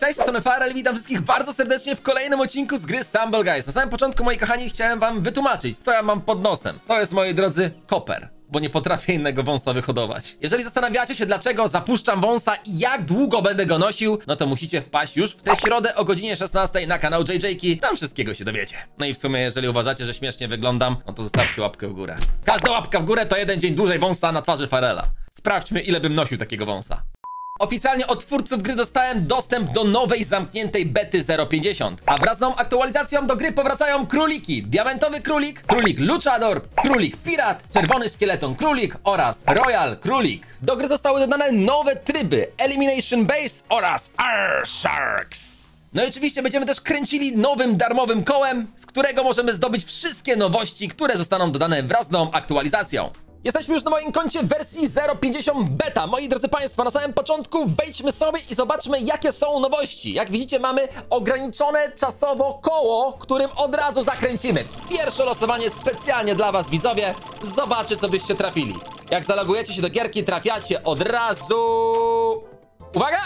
Cześć, z tej strony Farell, witam wszystkich bardzo serdecznie w kolejnym odcinku z gry Stumble Guys. Na samym początku, moi kochani, chciałem wam wytłumaczyć, co ja mam pod nosem. To jest, moi drodzy, koper, bo nie potrafię innego wąsa wyhodować. Jeżeli zastanawiacie się, dlaczego zapuszczam wąsa i jak długo będę go nosił, no to musicie wpaść już w tę środę o godzinie 16 na kanał JJKi. Tam wszystkiego się dowiecie. No i w sumie, jeżeli uważacie, że śmiesznie wyglądam, no to zostawcie łapkę w górę. Każda łapka w górę to jeden dzień dłużej wąsa na twarzy Farella. Sprawdźmy, ile bym nosił takiego wąsa. Oficjalnie od twórców gry dostałem dostęp do nowej zamkniętej bety 0.50, a wraz z tą aktualizacją do gry powracają króliki. Diamentowy królik, królik luchador, królik pirat, czerwony szkieleton królik oraz royal królik. Do gry zostały dodane nowe tryby Elimination Base oraz Air Sharks. No i oczywiście będziemy też kręcili nowym darmowym kołem, z którego możemy zdobyć wszystkie nowości, które zostaną dodane wraz z tą aktualizacją. Jesteśmy już na moim koncie w wersji 0.50 beta. Moi drodzy Państwo, na samym początku wejdźmy sobie i zobaczmy, jakie są nowości. Jak widzicie, mamy ograniczone czasowo koło, którym od razu zakręcimy. Pierwsze losowanie specjalnie dla Was, widzowie. Zobaczcie, co byście trafili. Jak zalogujecie się do gierki, trafiacie od razu... Uwaga!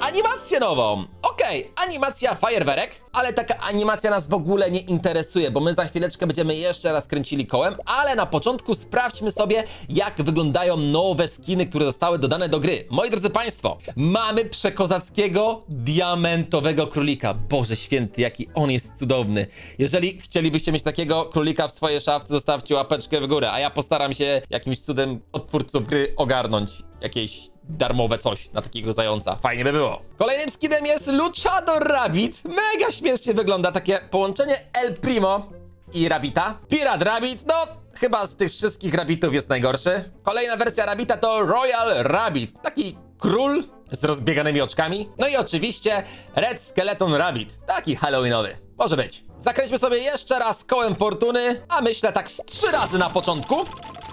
Animację nową. Okej, animacja fajerwerek, ale taka animacja nas w ogóle nie interesuje, bo my za chwileczkę będziemy jeszcze raz kręcili kołem, ale na początku sprawdźmy sobie, jak wyglądają nowe skiny, które zostały dodane do gry. Moi drodzy Państwo, mamy przekozackiego diamentowego królika. Boże święty, jaki on jest cudowny. Jeżeli chcielibyście mieć takiego królika w swojej szafce, zostawcie łapeczkę w górę, a ja postaram się jakimś cudem od twórców gry ogarnąć jakieś darmowe coś na takiego zająca. Fajnie by było. Kolejnym skinem jest luchador rabbit. Mega śmiesznie wygląda takie połączenie El Primo i rabbita. Pirat rabbit, no chyba z tych wszystkich rabbitów jest najgorszy. Kolejna wersja rabbita to royal rabbit. Taki król z rozbieganymi oczkami. No i oczywiście red skeleton rabbit. Taki halloweenowy. Może być. Zakręćmy sobie jeszcze raz kołem fortuny, a myślę tak z 3 razy na początku.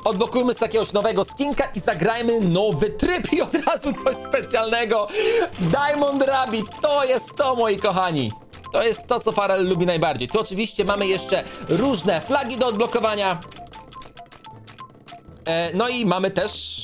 Odblokujmy z jakiegoś nowego skinka i zagrajmy nowy tryb i od razu coś specjalnego. Diamond Rabbit, to jest to, moi kochani. To jest to, co Farell lubi najbardziej. Tu oczywiście mamy jeszcze różne flagi do odblokowania. No i mamy też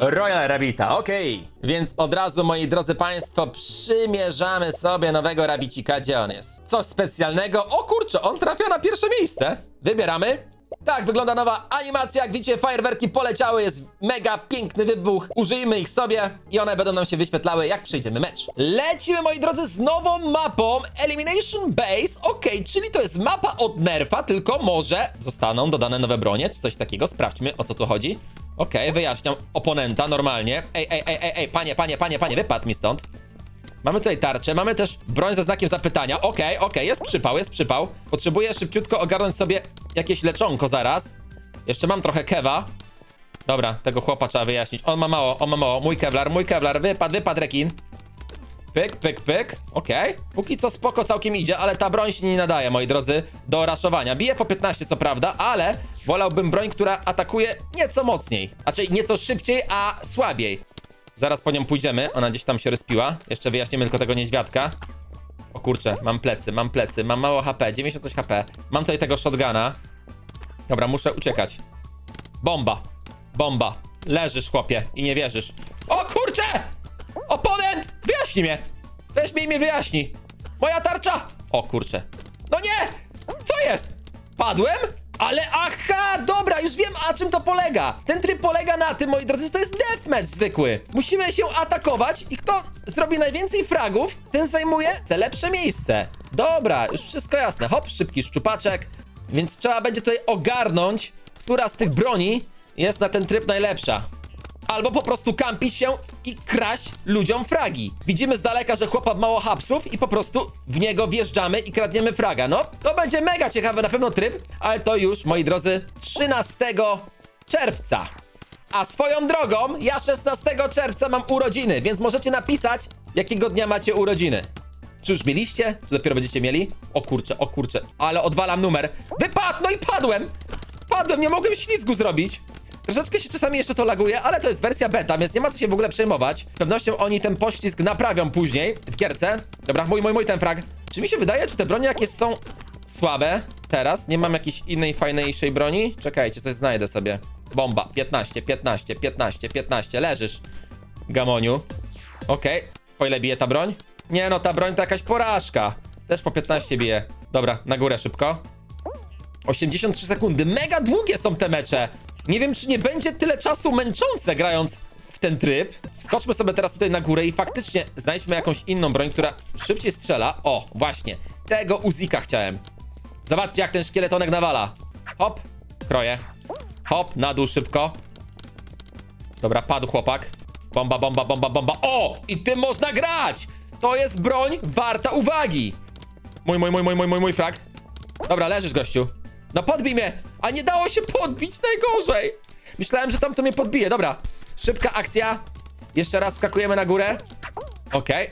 Royal Rabbita, okej. Więc od razu, moi drodzy Państwo, przymierzamy sobie nowego rabicika. Gdzie on jest? Coś specjalnego. O kurczę, on trafia na pierwsze miejsce. Wybieramy. Tak wygląda nowa animacja, jak widzicie fajerwerki poleciały, jest mega piękny wybuch. Użyjmy ich sobie i one będą nam się wyświetlały, jak przejdziemy mecz. Lecimy, moi drodzy, z nową mapą Elimination Base, okej, czyli to jest mapa od nerfa, tylko może zostaną dodane nowe bronie, czy coś takiego, sprawdźmy, o co tu chodzi. Okej, wyjaśniam oponenta normalnie. Ej, panie, wypadł mi stąd. Mamy tutaj tarczę, mamy też broń ze znakiem zapytania. Okej, jest przypał. Potrzebuję szybciutko ogarnąć sobie jakieś leczonko zaraz. Jeszcze mam trochę kewa. Dobra, tego chłopa trzeba wyjaśnić. On ma mało. Mój kevlar. Wypadł rekin. Pyk. Okej. Póki co spoko całkiem idzie, ale ta broń się nie nadaje, moi drodzy, do raszowania. Bije po 15, co prawda, ale wolałbym broń, która atakuje nieco mocniej. Znaczy nieco szybciej, a słabiej. Zaraz po nią pójdziemy, ona gdzieś tam się ryspiła. Jeszcze wyjaśnimy tylko tego niedźwiadka. O kurczę, mam plecy, mam mało HP, 90 coś HP. Mam tutaj tego shotguna. Dobra, muszę uciekać. Bomba. Leżysz, chłopie, i nie wierzysz. O kurczę! Oponent! Wyjaśnij mnie! Weź mi i mnie wyjaśnij. Moja tarcza! O kurczę. No nie! Co jest? Padłem? Ale aha, dobra, już wiem, a czym to polega. Ten tryb polega na tym, moi drodzy, że to jest deathmatch zwykły. Musimy się atakować i kto zrobi najwięcej fragów, ten zajmuje te lepsze miejsce. Dobra, już wszystko jasne. Hop, szybki szczupaczek. Więc trzeba będzie tutaj ogarnąć, która z tych broni jest na ten tryb najlepsza. Albo po prostu kampić się i kraść ludziom fragi. Widzimy z daleka, że chłopak mało hapsów i po prostu w niego wjeżdżamy i kradniemy fraga. No, to będzie mega ciekawy na pewno tryb, ale to już, moi drodzy, 13 czerwca. A swoją drogą, ja 16 czerwca mam urodziny, więc możecie napisać, jakiego dnia macie urodziny. Czy już mieliście? Czy dopiero będziecie mieli? O kurczę, ale odwalam numer. Wypadł, no i padłem, nie mogłem ślizgu zrobić. Troszeczkę się czasami jeszcze to laguje, ale to jest wersja beta, więc nie ma co się w ogóle przejmować. Z pewnością oni ten poślizg naprawią później w gierce. Dobra, mój ten frag. Czy mi się wydaje, czy te broni jakieś są słabe teraz? Nie mam jakiejś innej, fajniejszej broni? Czekajcie, coś znajdę sobie. Bomba, 15, leżysz, gamoniu. Okej, o ile bije ta broń? Nie no, ta broń to jakaś porażka. Też po 15 bije. Dobra, na górę szybko. 83 sekundy. Mega długie są te mecze. Nie wiem, czy nie będzie tyle czasu męczące grając w ten tryb. Wskoczmy sobie teraz tutaj na górę i faktycznie znajdźmy jakąś inną broń, która szybciej strzela. O, właśnie. Tego Uzika chciałem. Zobaczcie, jak ten szkieletonek nawala. Hop, kroję. Hop, na dół szybko. Dobra, padł chłopak. Bomba, bomba, bomba, bomba. O, i tym można grać. To jest broń warta uwagi. Mój frag. Dobra, leżysz, gościu. No podbij mnie. A nie dało się podbić, najgorzej. Myślałem, że tamto mnie podbije. Dobra, szybka akcja. Jeszcze raz skakujemy na górę. Okej.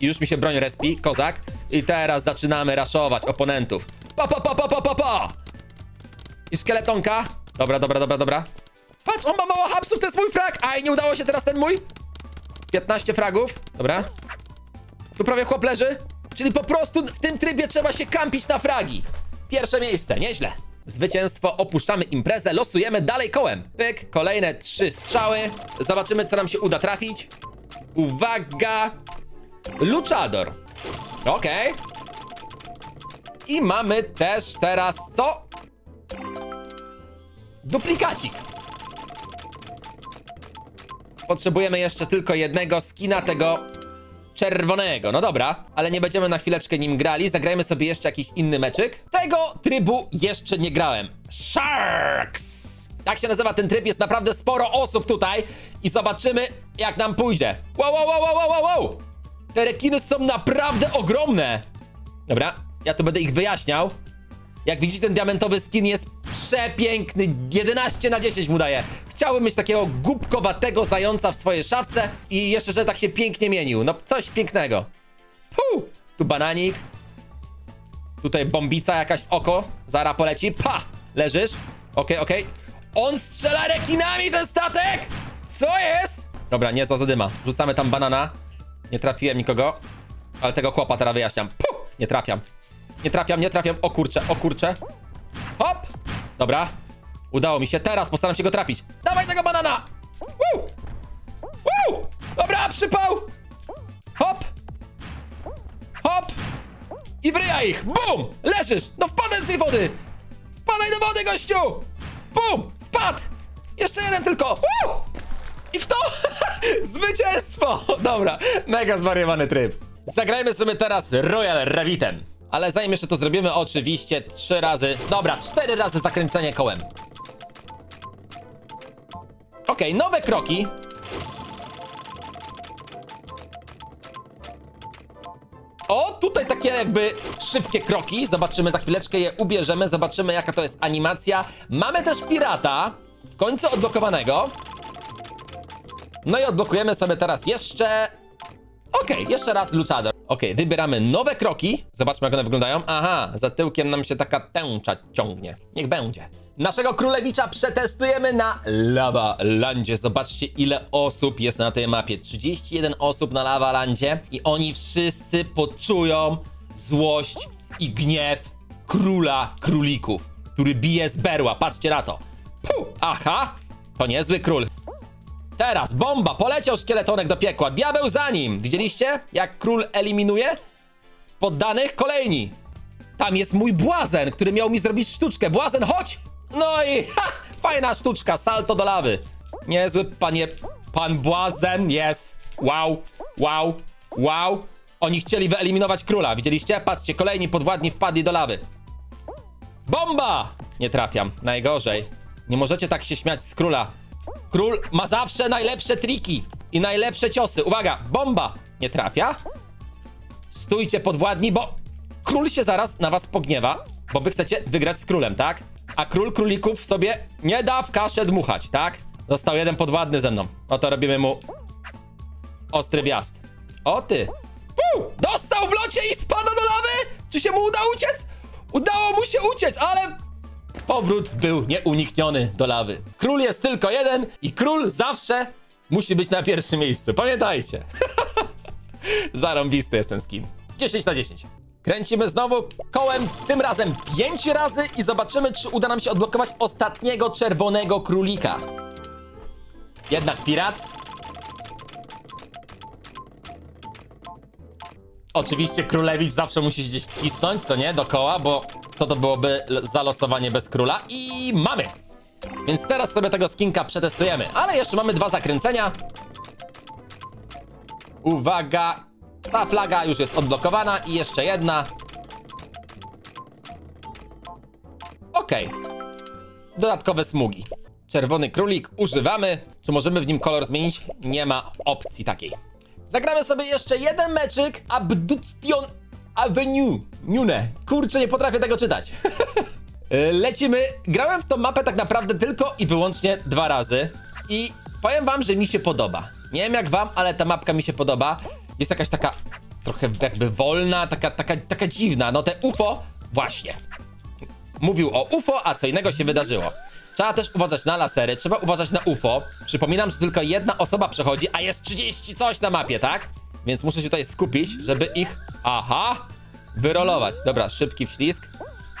Już mi się broń respi, kozak. I teraz zaczynamy raszować oponentów. Pa. I szkieletonka. Dobra. Patrz, on ma mało hapsów, to jest mój frag. Aj, nie udało się teraz ten mój. 15 fragów. Dobra. Tu prawie chłop leży. Czyli po prostu w tym trybie trzeba się kampić na fragi. Pierwsze miejsce, nieźle. Zwycięstwo, opuszczamy imprezę, losujemy dalej kołem. Pyk, kolejne 3 strzały. Zobaczymy, co nam się uda trafić. Uwaga. Luchador. Okej. I mamy też teraz co? Duplikacik. Potrzebujemy jeszcze tylko jednego skina, tego czerwonego. No dobra, ale nie będziemy na chwileczkę nim grali. Zagrajmy sobie jeszcze jakiś inny meczyk. Tego trybu jeszcze nie grałem. Sharks! Tak się nazywa ten tryb. Jest naprawdę sporo osób tutaj. I zobaczymy, jak nam pójdzie. Wow! Te rekiny są naprawdę ogromne. Dobra, ja tu będę ich wyjaśniał. Jak widzicie, ten diamentowy skin jest przepiękny. 11 na 10 mu daje. Chciałbym mieć takiego głupkowatego zająca w swojej szafce i jeszcze, że tak się pięknie mienił. No coś pięknego. Puh! Tu bananik. Tutaj bombica jakaś w oko. Zara poleci. Pa! Leżysz. Okej. On strzela rekinami, ten statek! Co jest? Dobra, niezła zadyma. Rzucamy tam banana. Nie trafiłem nikogo. Ale tego chłopa teraz wyjaśniam. Puh! Nie trafiam. O kurczę. Hop! Dobra. Udało mi się. Teraz postaram się go trafić. Dawaj tego banana! Woo! Dobra, przypał! Hop! I wryja ich! Bum! Leżysz! No wpadaj do tej wody! Wpadaj do wody, gościu! Bum! Wpadł! Jeszcze jeden tylko! Woo! I kto? Zwycięstwo! Dobra, mega zwariowany tryb. Zagrajmy sobie teraz Royal Rabbitem. Ale zanim jeszcze to zrobimy, oczywiście 3 razy... Dobra, 4 razy zakręcenie kołem. Okej, nowe kroki. O, tutaj takie jakby szybkie kroki. Zobaczymy, za chwileczkę je ubierzemy. Zobaczymy, jaka to jest animacja. Mamy też pirata. W końcu odblokowanego. No i odblokujemy sobie teraz jeszcze... jeszcze raz Luchador. Okej, wybieramy nowe kroki. Zobaczmy, jak one wyglądają. Aha, za tyłkiem nam się taka tęcza ciągnie. Niech będzie. Naszego królewicza przetestujemy na Lawalandzie. Zobaczcie, ile osób jest na tej mapie. 31 osób na Lawalandzie. I oni wszyscy poczują złość i gniew króla królików, który bije z berła. Patrzcie na to. Puh, aha, to niezły król. Teraz bomba, poleciał szkieletonek do piekła, diabeł za nim. Widzieliście, jak król eliminuje poddanych? Kolejni. Tam jest mój błazen, który miał mi zrobić sztuczkę. Błazen, chodź! No i ha, fajna sztuczka, salto do lawy. Niezły panie, pan błazen jest. Wow. Oni chcieli wyeliminować króla, widzieliście? Patrzcie, kolejni podwładni wpadli do lawy. Bomba! Nie trafiam, najgorzej. Nie możecie tak się śmiać z króla. Król ma zawsze najlepsze triki i najlepsze ciosy. Uwaga, bomba nie trafia. Stójcie podwładni, bo król się zaraz na was pogniewa, bo wy chcecie wygrać z królem, tak? A król królików sobie nie da w kaszę dmuchać, tak? Został jeden podwładny ze mną. No to robimy mu ostry wjazd. O ty! Dostał w locie i spada do lawy! Czy się mu uda uciec? Udało mu się uciec, ale... Powrót był nieunikniony do lawy. Król jest tylko jeden i król zawsze musi być na pierwszym miejscu. Pamiętajcie. Zarąbisty jest ten skin. 10 na 10. Kręcimy znowu kołem, tym razem 5 razy i zobaczymy, czy uda nam się odblokować ostatniego czerwonego królika. Jednak pirat. Oczywiście królewicz zawsze musi gdzieś wcisnąć, co nie? Dookoła, bo to byłoby zalosowanie bez króla. I mamy! Więc teraz sobie tego skinka przetestujemy. Ale jeszcze mamy dwa zakręcenia. Uwaga! Ta flaga już jest odblokowana. I jeszcze jedna. Okej. Dodatkowe smugi. Czerwony królik używamy. Czy możemy w nim kolor zmienić? Nie ma opcji takiej. Zagramy sobie jeszcze jeden meczyk. Abduction Avenue. Nune. Kurczę, nie potrafię tego czytać. Lecimy. Grałem w tą mapę tak naprawdę tylko i wyłącznie 2 razy. I powiem wam, że mi się podoba. Nie wiem jak wam, ale ta mapka mi się podoba. Jest jakaś taka trochę jakby wolna, taka dziwna. No te UFO. Właśnie. Mówił o UFO, a co innego się wydarzyło. Trzeba też uważać na lasery, trzeba uważać na UFO. Przypominam, że tylko jedna osoba przechodzi, a jest 30 coś na mapie, tak? Więc muszę się tutaj skupić, żeby ich... Aha! Wyrolować. Dobra, szybki wślizg.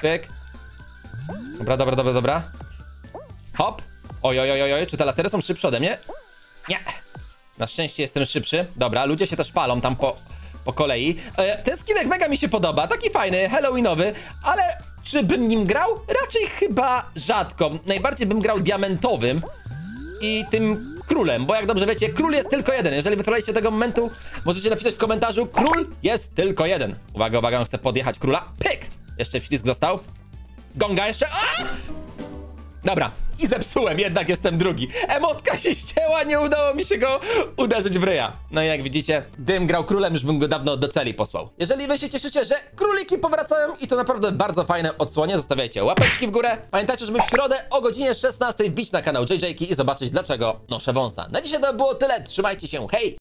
Pyk. Dobra. Hop. Oj. Czy te lasery są szybsze ode mnie? Nie. Na szczęście jestem szybszy. Dobra, ludzie się też palą tam po kolei. Ten skinek mega mi się podoba. Taki fajny, halloweenowy, ale... Czy bym nim grał? Raczej chyba rzadko. Najbardziej bym grał diamentowym i tym królem, bo jak dobrze wiecie, król jest tylko jeden. Jeżeli wytrwaliście do tego momentu, możecie napisać w komentarzu: król jest tylko jeden. Uwaga, uwaga, on chce podjechać króla. Pyk! Jeszcze wślizg dostał. Gonga jeszcze. A! Dobra, i zepsułem, jednak jestem drugi. Emotka się ścięła, nie udało mi się go uderzyć w ryja. No i jak widzicie, gdybym grał królem, już bym go dawno do celi posłał. Jeżeli wy się cieszycie, że króliki powracają i to naprawdę bardzo fajne odsłonie, zostawiajcie łapeczki w górę. Pamiętajcie, żeby w środę o godzinie 16 wbić na kanał JJKi i zobaczyć, dlaczego noszę wąsa. Na dzisiaj to było tyle, trzymajcie się, hej!